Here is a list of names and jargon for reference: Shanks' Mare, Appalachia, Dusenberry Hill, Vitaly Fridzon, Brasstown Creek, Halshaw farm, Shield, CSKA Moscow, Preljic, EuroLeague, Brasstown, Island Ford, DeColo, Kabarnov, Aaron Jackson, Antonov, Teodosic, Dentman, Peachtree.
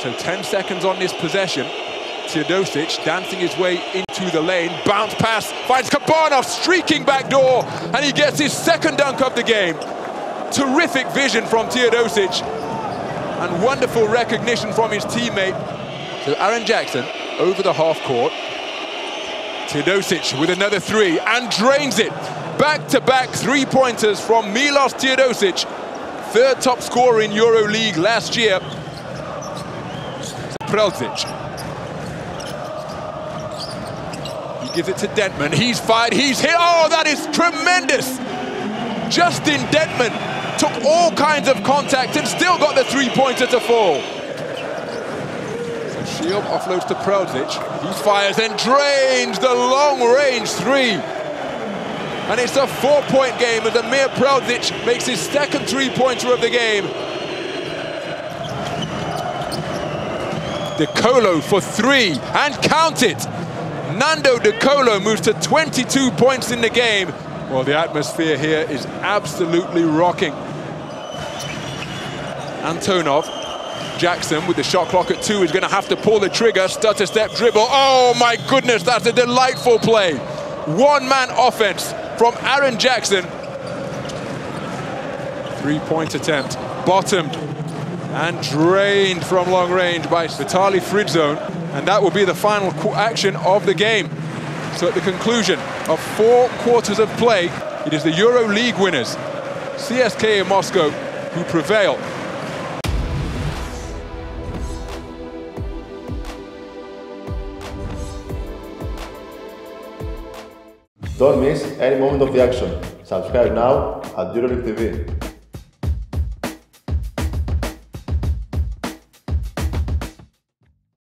So 10 seconds on this possession. Teodosic dancing his way into the lane, bounce pass, finds Kabarnov streaking back door, and he gets his second dunk of the game. Terrific vision from Teodosic, and wonderful recognition from his teammate. So Aaron Jackson over the half court. Teodosic with another three, and drains it. Back-to-back three-pointers from Milos Teodosic, third top scorer in EuroLeague last year. Preljic. Gives it to Dentman, he's fired, he's hit, oh, that is tremendous! Justin Dentman took all kinds of contact and still got the three-pointer to fall. So Shield offloads to Preljic, he fires and drains the long-range three. And it's a four-point game as Amir Preljic makes his second three-pointer of the game. DeColo for three, and count it! Nando DeColo moves to 22 points in the game. Well, the atmosphere here is absolutely rocking. Antonov, Jackson with the shot clock at 2 is going to have to pull the trigger, stutter-step dribble. Oh my goodness, that's a delightful play. One-man offense from Aaron Jackson. Three-point attempt, bottomed and drained from long range by Vitaly Fridzon. And that will be the final action of the game. So at the conclusion of 4 quarters of play, it is the EuroLeague winners, CSKA Moscow, who prevail. Don't miss any moment of the action. Subscribe now at EuroLeague TV.